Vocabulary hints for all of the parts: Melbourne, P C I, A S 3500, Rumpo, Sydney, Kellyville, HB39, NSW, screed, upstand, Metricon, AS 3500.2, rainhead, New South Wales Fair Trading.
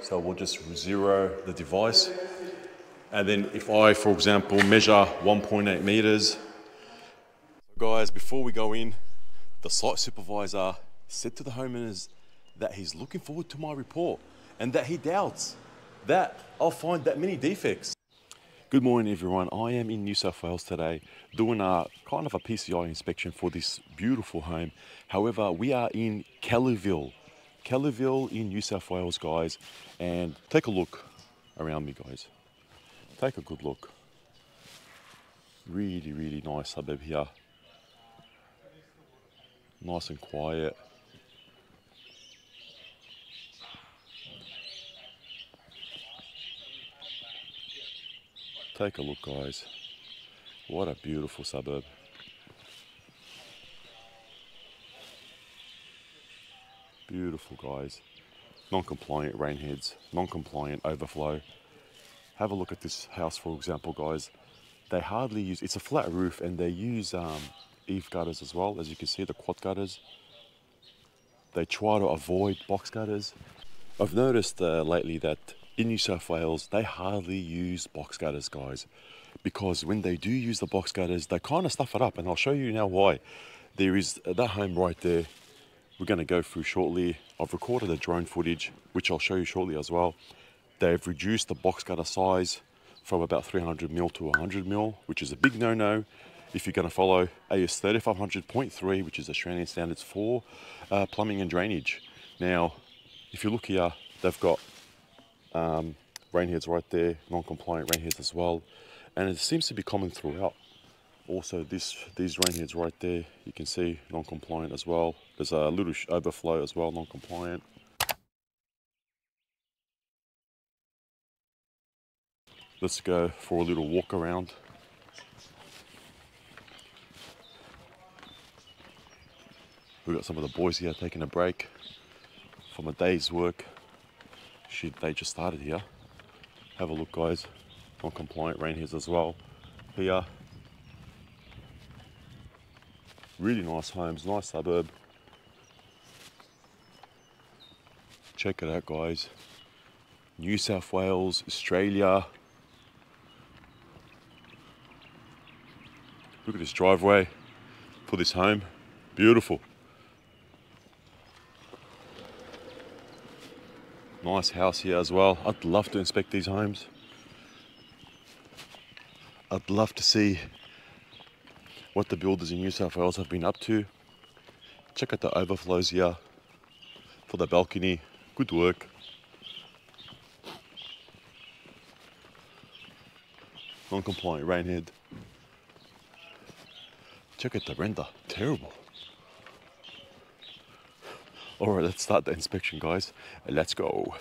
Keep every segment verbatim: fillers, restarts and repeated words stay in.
So we'll just zero the device. And then if I, for example, measure one point eight meters, guys, before we go in, the site supervisor said to the homeowners that he's looking forward to my report and that he doubts that I'll find that many defects. Good morning, everyone. I am in New South Wales today doing a kind of a P C I inspection for this beautiful home. However, we are in Kellyville, Kellyville in New South Wales, guys, and take a look around me, guys. Take a good look. Really, really nice suburb here. Nice and quiet. Take a look, guys. What a beautiful suburb. Beautiful, guys. Non-compliant rainheads, non-compliant overflow. Have a look at this house, for example, guys. They hardly use, it's a flat roof, and they use um, eave gutters as well. As you can see, the quad gutters. They try to avoid box gutters. I've noticed uh, lately that in New South Wales, they hardly use box gutters, guys, because when they do use the box gutters, they kind of stuff it up, and I'll show you now why. There is that home right there we're going to go through shortly. I've recorded the drone footage, which I'll show you shortly as well. They've reduced the box gutter size from about three hundred mil to one hundred mil, which is a big no-no. If you're going to follow A S thirty-five hundred point three, which is Australian standards for uh, plumbing and drainage. Now, if you look here, they've got Um, rainheads right there, non-compliant rainheads as well, and it seems to be common throughout. Also, this these rainheads right there, you can see non-compliant as well. There's a little overflow as well, non-compliant. Let's go for a little walk around. We've got some of the boys here taking a break from a day's work. Shit, they just started here. Have a look, guys. Non-compliant rainheads as well. Here. Really nice homes, nice suburb. Check it out, guys. New South Wales, Australia. Look at this driveway for this home. Beautiful. Nice house here as well. I'd love to inspect these homes. I'd love to see what the builders in New South Wales have been up to. Check out the overflows here for the balcony. Good work. Non-compliant rainhead. Check out the render. Terrible. Alright, let's start the inspection, guys. Let's go.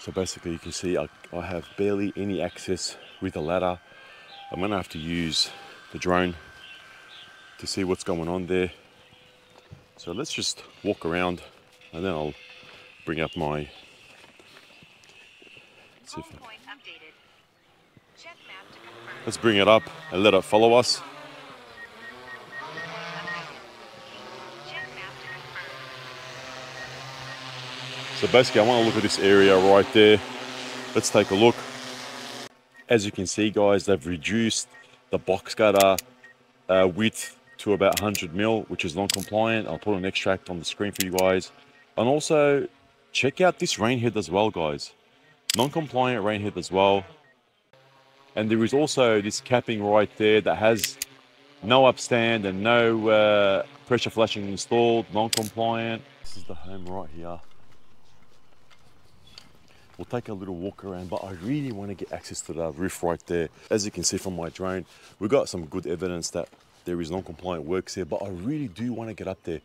So basically you can see I, I have barely any access with a ladder. I'm going to have to use the drone to see what's going on there. So let's just walk around and then I'll bring up my... see if I... Let's bring it up and let it follow us. So basically, I want to look at this area right there. Let's take a look. As you can see, guys, they've reduced the box gutter uh, width to about one hundred mil, which is non-compliant. I'll put an extract on the screen for you guys. And also, check out this rainhead as well, guys. Non-compliant rainhead as well. And there is also this capping right there that has no upstand and no uh, pressure flashing installed, non-compliant. This is the home right here. We'll take a little walk around, but I really want to get access to that roof right there. As you can see from my drone, we've got some good evidence that there is non-compliant works here, but I really do want to get up there.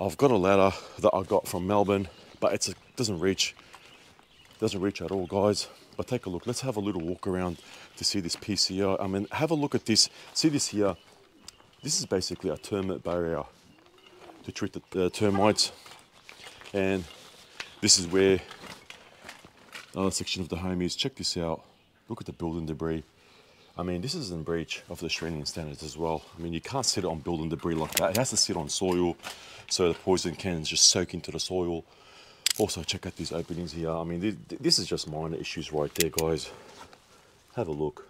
I've got a ladder that I got from Melbourne, but it doesn't reach, doesn't reach at all, guys. But take a look, let's have a little walk around to see this P C I. I mean, have a look at this. See this here? This is basically a termite barrier to treat the uh, termites. And this is where another section of the home is. Check this out. Look at the building debris. I mean, this is in breach of the Australian standards as well. I mean, you can't sit on building debris like that. It has to sit on soil, so the poison can just soak into the soil. Also, check out these openings here. I mean, this is just minor issues right there, guys. Have a look.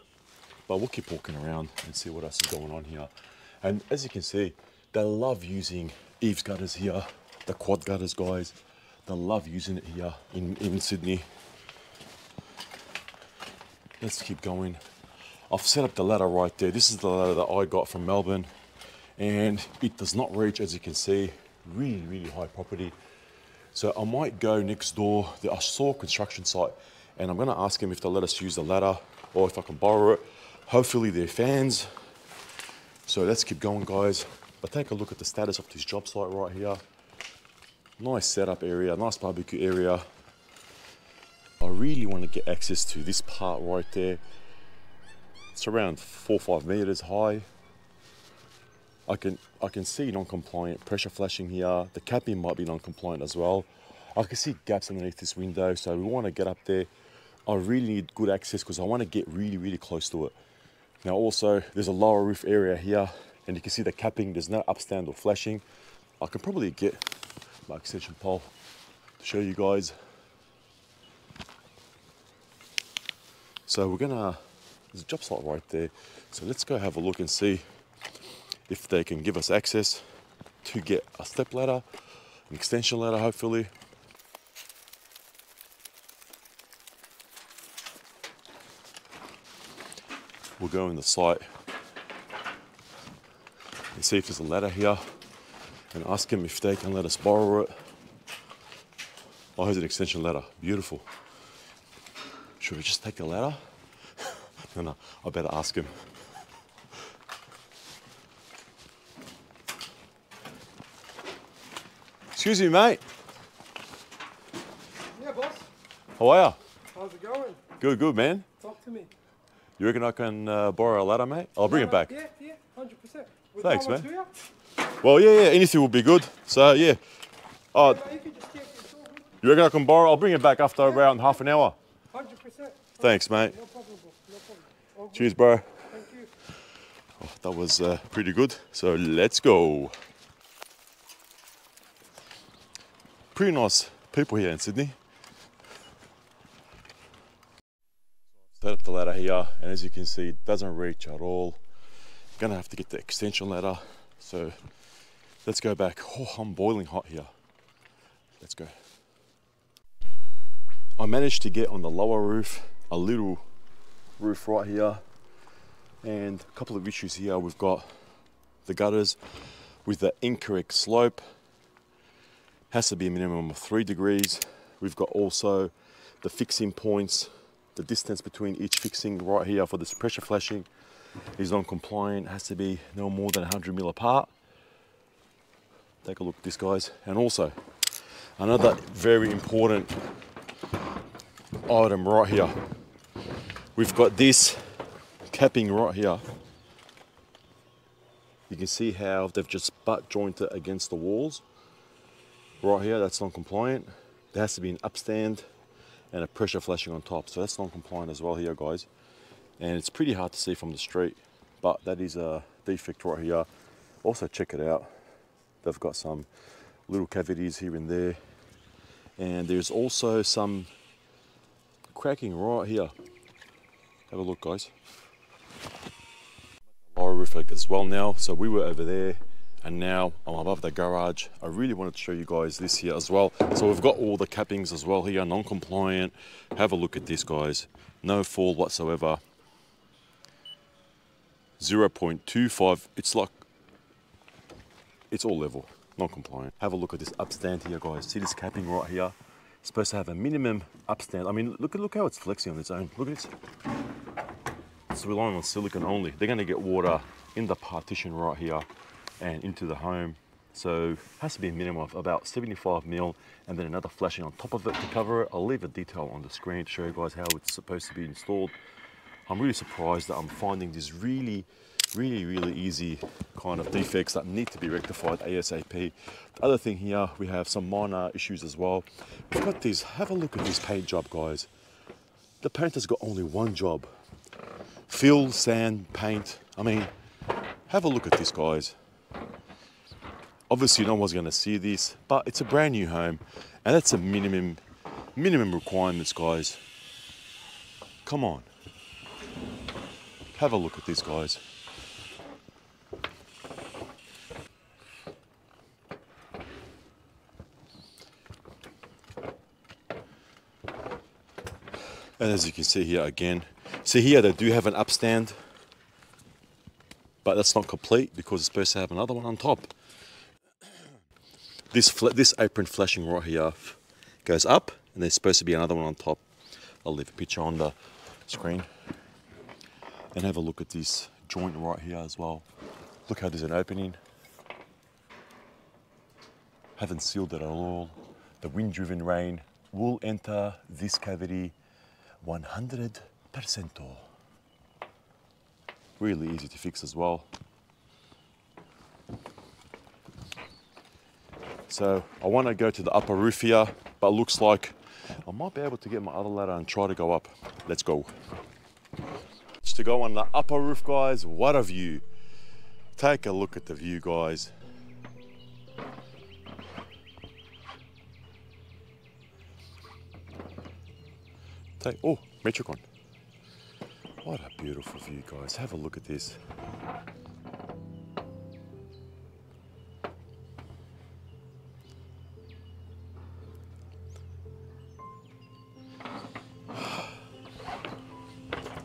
But we'll keep walking around and see what else is going on here. And as you can see, they love using eaves gutters here, the quad gutters, guys. They love using it here in, in Sydney. Let's keep going. I've set up the ladder right there. This is the ladder that I got from Melbourne, and it does not reach, as you can see, really, really high property. So I might go next door. I saw a construction site, and I'm gonna ask him if they'll let us use the ladder or if I can borrow it. Hopefully they're fans. So let's keep going, guys. But take a look at the status of this job site right here. Nice setup area, nice barbecue area. I really wanna get access to this part right there. It's around four or five meters high. I can I can see non-compliant pressure flashing here. The capping might be non-compliant as well. I can see gaps underneath this window, so we want to get up there. I really need good access because I want to get really, really close to it. Now also, there's a lower roof area here, and you can see the capping. There's no upstand or flashing. I can probably get my extension pole to show you guys. So we're gonna. There's a job site right there, so let's go have a look and see if they can give us access to get a step ladder, an extension ladder, hopefully. We'll go in the site and see if there's a ladder here and ask them if they can let us borrow it. Oh, here's an extension ladder, beautiful. Should we just take the ladder? No, no, I better ask him. Excuse me, mate. Yeah, boss. How are you? How's it going? Good, good, man. Talk to me. You reckon I can uh, borrow a ladder, mate? I'll bring no, it back. Yeah, yeah, one hundred percent. With thanks, man. You? Well, yeah, yeah, anything will be good. So, yeah. Uh, yeah you, can just keep it. You reckon I can borrow? I'll bring it back after yeah. around half an hour. one hundred percent. Thanks, mate. No problem, boss. No problem. Cheers, bro. Thank you. Oh, that was uh, pretty good. So let's go. Pretty nice people here in Sydney. Set up the ladder here, and as you can see, it doesn't reach at all. Gonna have to get the extension ladder. So let's go back. Oh, I'm boiling hot here. Let's go. I managed to get on the lower roof, a little roof right here, and a couple of issues here. We've got the gutters with the incorrect slope. Has to be a minimum of three degrees. We've got also the fixing points, the distance between each fixing right here for this pressure flashing is non-compliant. Has to be no more than one hundred mil apart. Take a look at this, guys. And also another very important item right here. We've got this capping right here. You can see how they've just butt jointed against the walls. Right here, that's non-compliant. There has to be an upstand and a pressure flashing on top. So that's non-compliant as well here, guys. And it's pretty hard to see from the street, but that is a defect right here. Also check it out. They've got some little cavities here and there. And there's also some cracking right here. Have a look, guys. Lower roof as well now. So we were over there, and now I'm above the garage. I really wanted to show you guys this here as well. So we've got all the cappings as well here, non-compliant. Have a look at this, guys. No fall whatsoever. zero point two five. It's like it's all level, non-compliant. Have a look at this upstand here, guys. See this capping right here. It's supposed to have a minimum upstand. I mean, look at look how it's flexing on its own. Look at it. It's relying on silicon only. They're going to get water in the partition right here and into the home. So it has to be a minimum of about seventy-five mil, and then another flashing on top of it to cover it. I'll leave a detail on the screen to show you guys how it's supposed to be installed. I'm really surprised that I'm finding these really, really, really easy kind of defects that need to be rectified ASAP. The other thing here, we have some minor issues as well. We've got these, have a look at this paint job, guys. The painter's got only one job. Fill, sand, paint. I mean, have a look at this, guys. Obviously no one's going to see this, but it's a brand new home, and that's a minimum minimum requirements, guys. Come on, have a look at this, guys. And as you can see here again, see here they do have an upstand, but that's not complete because it's supposed to have another one on top. This, this apron flashing right here goes up, and there's supposed to be another one on top. I'll leave a picture on the screen. And have a look at this joint right here as well. Look how there's an opening. Haven't sealed it at all. The wind-driven rain will enter this cavity one hundred percent. Really easy to fix as well. So I want to go to the upper roof here, but it looks like I might be able to get my other ladder and try to go up. Let's go. Just to go on the upper roof, guys, what a view. Take a look at the view, guys. Take, oh, Metricon. What a beautiful view, guys. Have a look at this.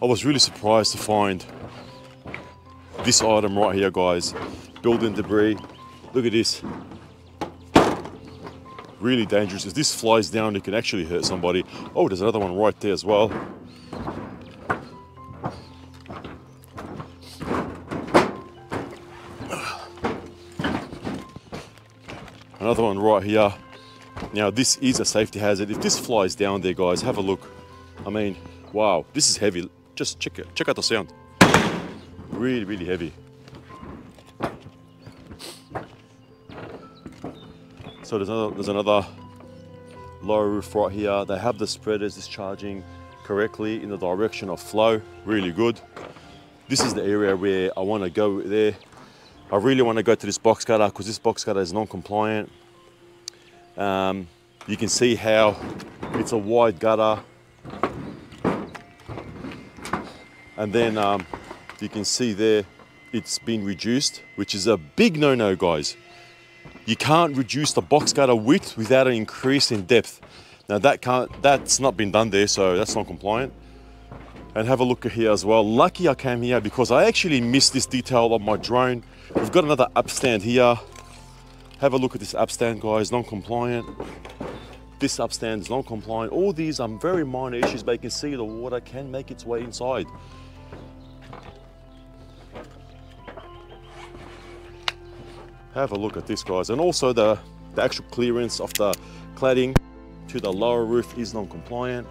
I was really surprised to find this item right here, guys. Building debris. Look at this. Really dangerous. If this flies down, it can actually hurt somebody. Oh, there's another one right there as well. Another one right here. Now, this is a safety hazard. If this flies down there, guys, have a look. I mean, wow, this is heavy. Just check it. Check out the sound. Really, really heavy. So there's another, there's another lower roof right here. They have the spreaders discharging correctly in the direction of flow. Really good. This is the area where I want to go there. I really want to go to this box cutter because this box cutter is non-compliant. Um, you can see how it's a wide gutter. And then um, you can see there, it's been reduced, which is a big no-no, guys. You can't reduce the box gutter width without an increase in depth. Now that can't, that's not been done there, so that's not compliant. And have a look here as well. Lucky I came here because I actually missed this detail on my drone. We've got another upstand here. Have a look at this upstand, guys, non-compliant. This upstand is non-compliant. All these are very minor issues, but you can see the water can make its way inside. Have a look at this, guys. And also the, the actual clearance of the cladding to the lower roof is non-compliant.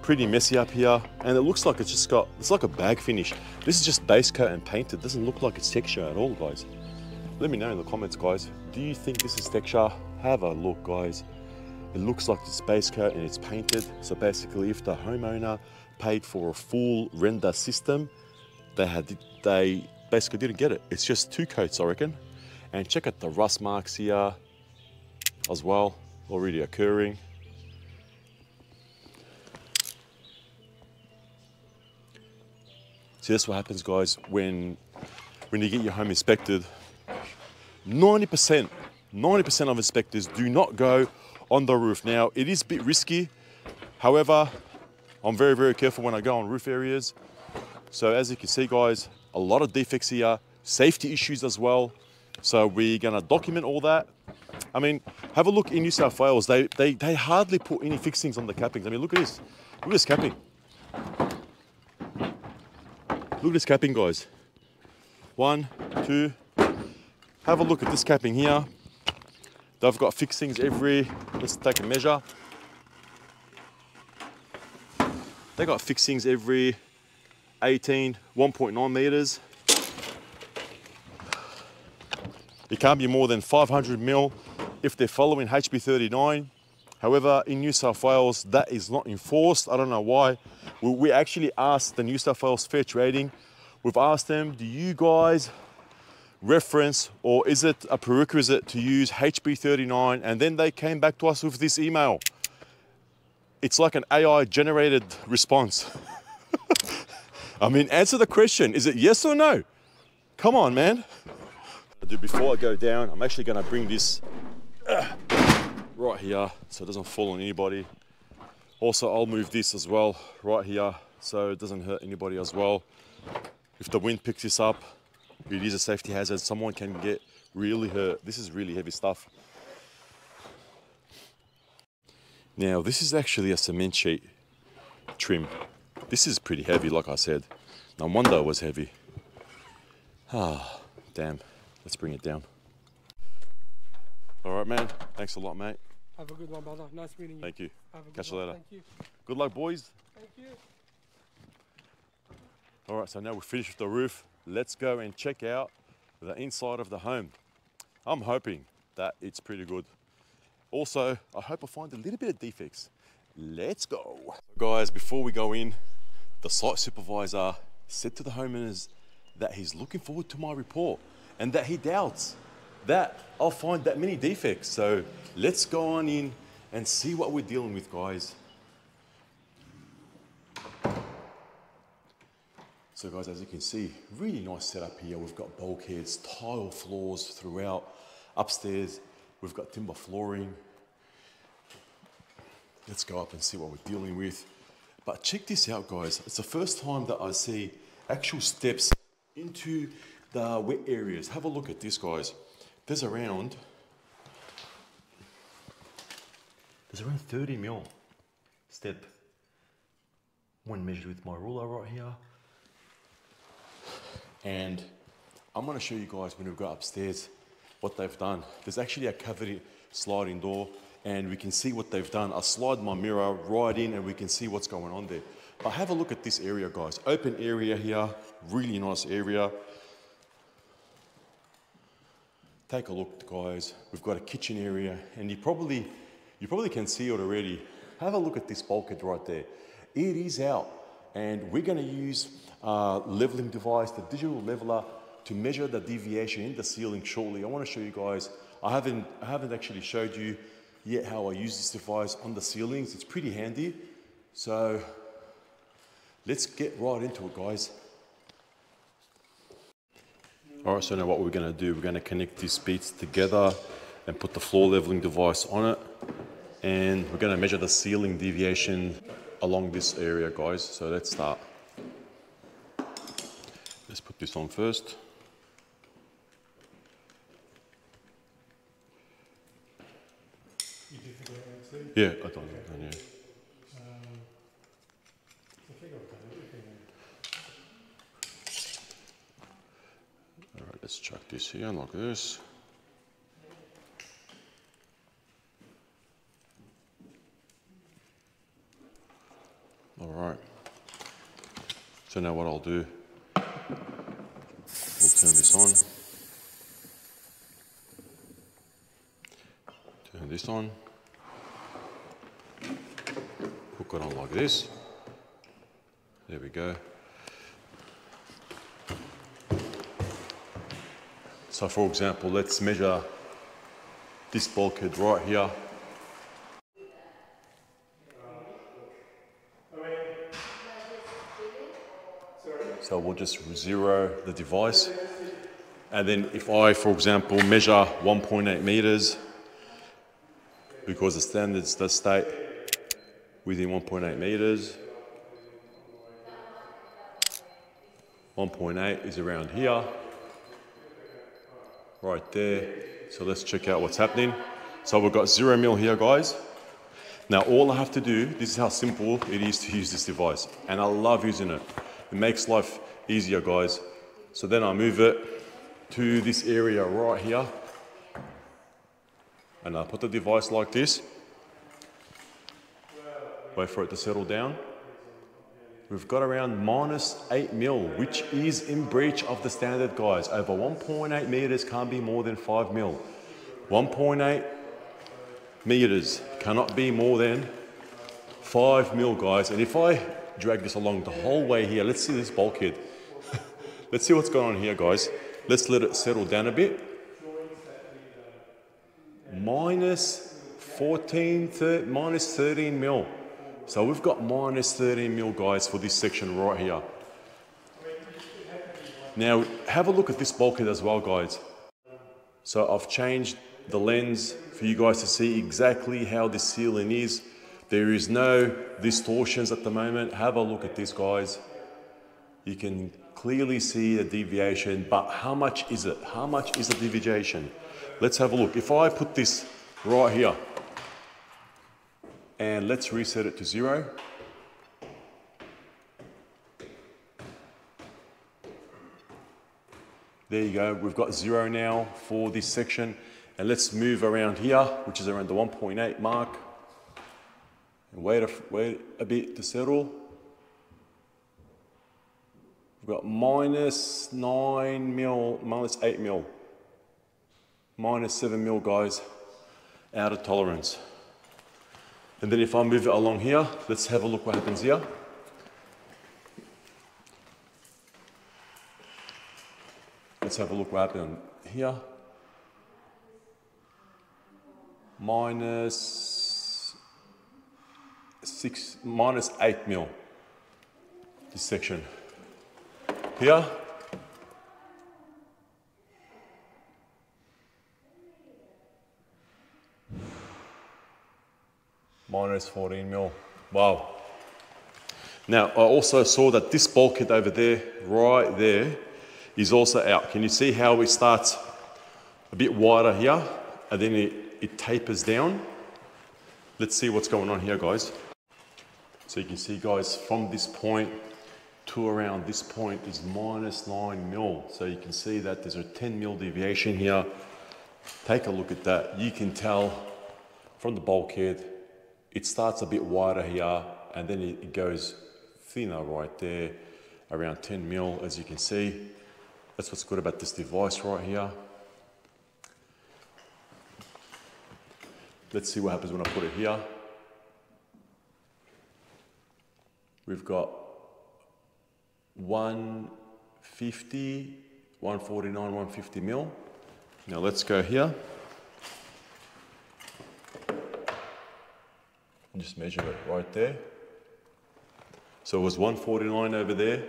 Pretty messy up here. And it looks like it's just got, it's like a bag finish. This is just base coat and paint. It doesn't look like it's texture at all, guys. Let me know in the comments, guys. Do you think this is texture? Have a look, guys. It looks like it's base coat and it's painted. So basically, if the homeowner paid for a full render system, They had, they basically didn't get it. It's just two coats, I reckon. And check out the rust marks here as well, already occurring. See, that's what happens, guys, when, when you get your home inspected. ninety percent, ninety percent of inspectors do not go on the roof. Now, it is a bit risky. However, I'm very, very careful when I go on roof areas. So as you can see, guys, a lot of defects here, safety issues as well. So we're gonna document all that. I mean, have a look in New South Wales. They, they, they hardly put any fixings on the cappings. I mean, look at this, look at this capping. Look at this capping, guys. One, two, have a look at this capping here. They've got fixings every, let's take a measure. They got fixings every eighteen, one point nine meters. It can't be more than five hundred mil if they're following H B thirty-nine. However, in New South Wales, that is not enforced. I don't know why. We, we actually asked the New South Wales Fair Trading. We've asked them, do you guys reference or is it a prerequisite to use H B thirty-nine? And then they came back to us with this email. It's like an A I generated response. I mean, answer the question. Is it yes or no? Come on, man. Dude, before I go down, I'm actually gonna bring this uh, right here so it doesn't fall on anybody. Also, I'll move this as well right here so it doesn't hurt anybody as well. If the wind picks this up, it is a safety hazard. Someone can get really hurt. This is really heavy stuff. Now, this is actually a cement sheet trim. This is pretty heavy, like I said. No wonder it was heavy. Ah, damn. Let's bring it down. All right, man. Thanks a lot, mate. Have a good one, brother. Nice meeting you. Thank you. Catch you later. Thank you. Good luck, boys. Thank you. All right, so now we're finished with the roof. Let's go and check out the inside of the home. I'm hoping that it's pretty good. Also, I hope I find a little bit of defects. Let's go. Guys, before we go in, the site supervisor said to the homeowners that he's looking forward to my report, and that he doubts that I'll find that many defects. So let's go on in and see what we're dealing with, guys. So guys, as you can see, really nice setup here. We've got bulkheads, tile floors throughout. Upstairs, we've got timber flooring. Let's go up and see what we're dealing with. But check this out, guys. It's the first time that I see actual steps into the wet areas. Have a look at this, guys. There's around, there's around thirty mil step when measured with my ruler right here. And I'm gonna show you guys when we go upstairs what they've done. There's actually a cavity sliding door and we can see what they've done. I'll slide my mirror right in and we can see what's going on there. But have a look at this area, guys. Open area here, really nice area. Take a look, guys. We've got a kitchen area, and you probably, you probably can see it already. Have a look at this bulkhead right there. It is out, and we're gonna use a leveling device, the digital leveler, to measure the deviation in the ceiling shortly. I wanna show you guys, I haven't, I haven't actually showed you yet how I use this device on the ceilings. It's pretty handy. So let's get right into it, guys. All right, so now what we're gonna do, we're gonna connect these beats together and put the floor leveling device on it. And we're gonna measure the ceiling deviation along this area, guys. So let's start. Let's put this on first. You did the guy too? Yeah, I don't know. Okay. Let's chuck this here like this. All right. So now what I'll do, we'll turn this on. Turn this on. Hook it on like this. There we go. So for example, let's measure this bulkhead right here. So we'll just zero the device. And then if I, for example, measure one point eight meters, because the standards does state within one point eight meters, one point eight is around here. Right there. So let's check out what's happening. So we've got zero mil here, guys. Now all I have to do, this is how simple it is to use this device, and I love using it. It makes life easier, guys. So then I move it to this area right here, and I put the device like this. Wait for it to settle down. We've got around minus eight mil, which is in breach of the standard, guys. Over one point eight meters can't be more than five mil. one point eight meters cannot be more than five mil, guys. And if I drag this along the whole way here, let's see this bulkhead. Let's see what's going on here, guys. Let's let it settle down a bit. Minus fourteen, thir minus thirteen mil. So we've got minus thirteen mil, guys, for this section right here. Now, have a look at this bulkhead as well, guys. So I've changed the lens for you guys to see exactly how this ceiling is. There is no distortions at the moment. Have a look at this, guys. You can clearly see the deviation, but how much is it? How much is the deviation? Let's have a look. If I put this right here, and let's reset it to zero. There you go, we've got zero now for this section. And let's move around here, which is around the one point eight mark. And wait a, wait a bit to settle. We've got minus nine mil, minus eight mil. Minus seven mil, guys, out of tolerance. And then if I move it along here, let's have a look what happens here. Let's have a look what happened here. Minus six, minus eight mil. This section here. Minus fourteen mil. Wow. Now I also saw that this bulkhead over there, right there, is also out. Can you see how it starts a bit wider here and then it, it tapers down? Let's see what's going on here, guys. So you can see, guys, from this point to around this point is minus nine mil. So you can see that there's a ten mil deviation here. Take a look at that. You can tell from the bulkhead, it starts a bit wider here and then it, it goes thinner right there, around ten mil, as you can see. That's what's good about this device right here. Let's see what happens when I put it here. We've got one fifty, one forty-nine, one fifty mil. Now let's go here. Just measure it right there. So it was one forty-nine over there.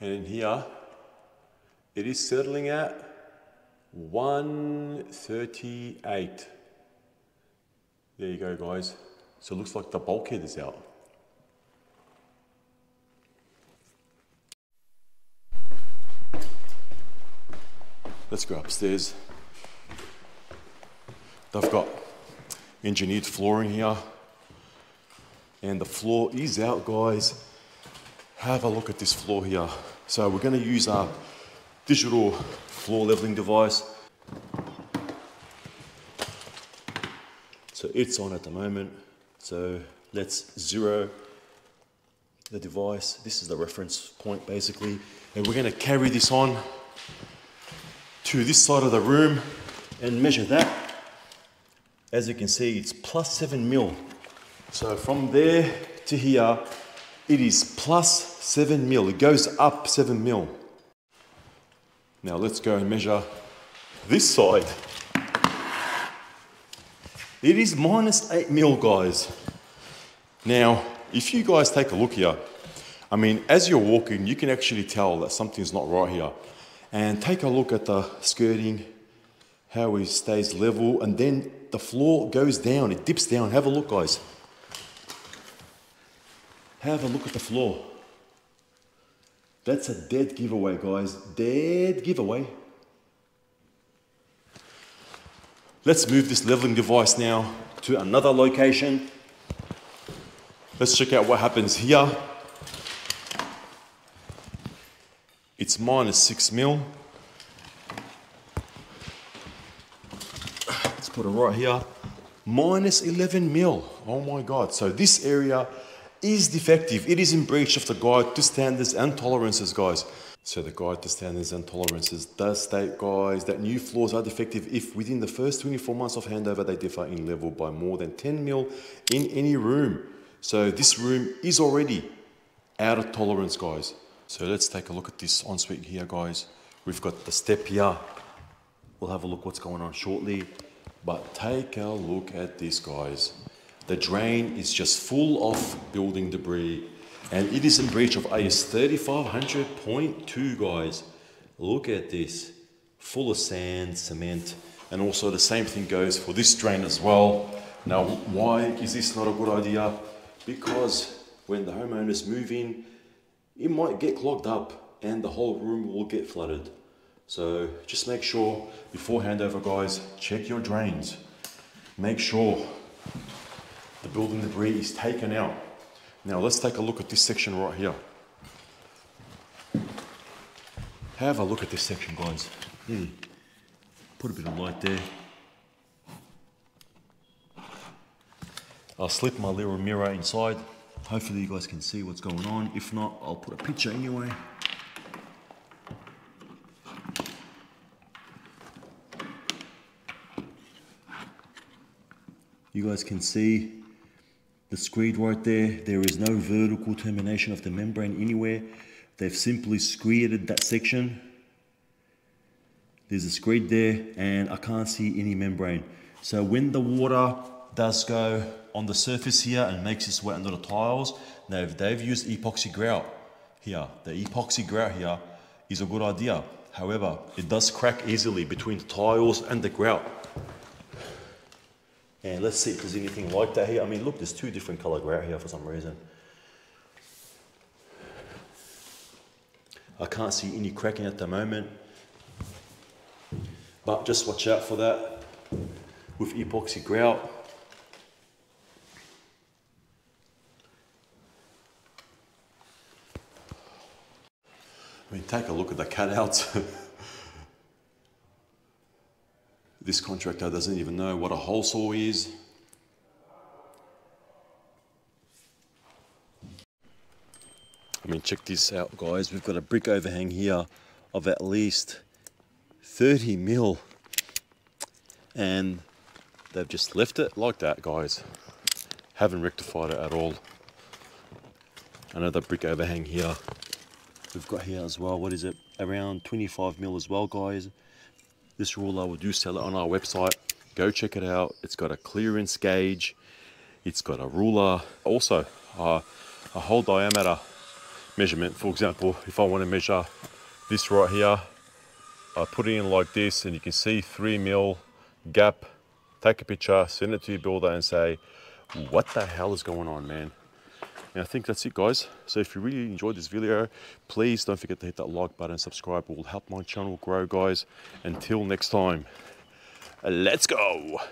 And in here, it is settling at one thirty-eight. There you go, guys. So it looks like the bulkhead is out. Let's go upstairs. They've got engineered flooring here. And the floor is out, guys. Have a look at this floor here. So we're going to use our digital floor leveling device. So it's on at the moment. So let's zero the device. This is the reference point basically. And we're going to carry this on to this side of the room and measure that. As you can see, it's plus seven mil. So from there to here, it is plus seven mil. It goes up seven mil. Now let's go and measure this side. It is minus eight mil, guys. Now, if you guys take a look here, I mean, as you're walking, you can actually tell that something's not right here. And take a look at the skirting, how it stays level, and then the floor goes down, it dips down. Have a look, guys. Have a look at the floor. That's a dead giveaway, guys. Dead giveaway. Let's move this leveling device now to another location. Let's check out what happens here. It's minus six mil. Let's put it right here. Minus eleven mil. Oh my God. So this area is defective. It is in breach of the guide to standards and tolerances, guys. So the guide to standards and tolerances does state, guys, that new floors are defective if within the first twenty-four months of handover they differ in level by more than ten mil in any room. So this room is already out of tolerance, guys. So let's take a look at this ensuite here, guys. We've got the step here. We'll have a look what's going on shortly, but take a look at this, guys. The drain is just full of building debris and it is in breach of A S thirty-five hundred point two, guys. Look at this, full of sand, cement, and also the same thing goes for this drain as well. Now, why is this not a good idea? Because when the homeowners move in, it might get clogged up and the whole room will get flooded. So just make sure before handover, guys, check your drains. Make sure the building debris is taken out. Now let's take a look at this section right here. Have a look at this section, guys. Hmm. Put a bit of light there. I'll slip my little mirror inside. Hopefully you guys can see what's going on. If not, I'll put a picture anyway. You guys can see the screed right there. There is no vertical termination of the membrane anywhere. They've simply screeded that section. There's a screed there and I can't see any membrane. So when the water does go on the surface here and makes its way under the tiles, now if they've used epoxy grout here, the epoxy grout here is a good idea. However, it does crack easily between the tiles and the grout. And let's see if there's anything like that here. I mean, look, there's two different color grout here for some reason. I can't see any cracking at the moment, but just watch out for that with epoxy grout. I mean, take a look at the cutouts. This contractor doesn't even know what a hole saw is. I mean, check this out, guys. We've got a brick overhang here of at least thirty mil. And they've just left it like that, guys. Haven't rectified it at all. Another brick overhang here. We've got here as well, what is it? Around twenty-five mil as well, guys. This ruler, we do sell it on our website. Go check it out. It's got a clearance gauge. It's got a ruler. Also, uh, a whole diameter measurement. For example, if I want to measure this right here, I put it in like this and you can see three mil gap. Take a picture, send it to your builder and say, what the hell is going on, man? And I think that's it, guys. So if you really enjoyed this video, please don't forget to hit that like button, subscribe. It will help my channel grow, guys. Until next time, let's go.